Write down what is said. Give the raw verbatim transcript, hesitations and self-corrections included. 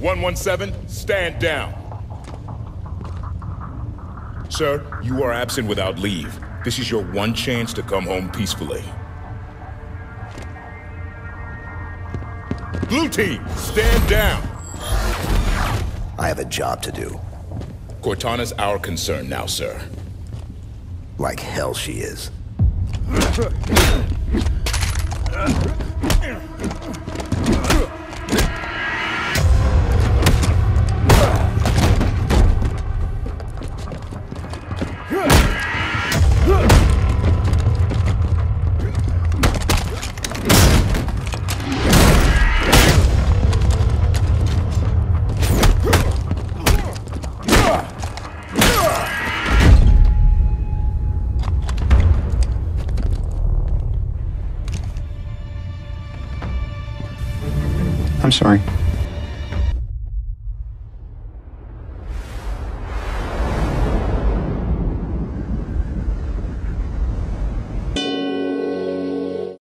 one one seven, stand down. Sir, you are absent without leave. This is your one chance to come home peacefully. Blue team, stand down! I have a job to do. Cortana's our concern now, sir. Like hell she is. I'm sorry.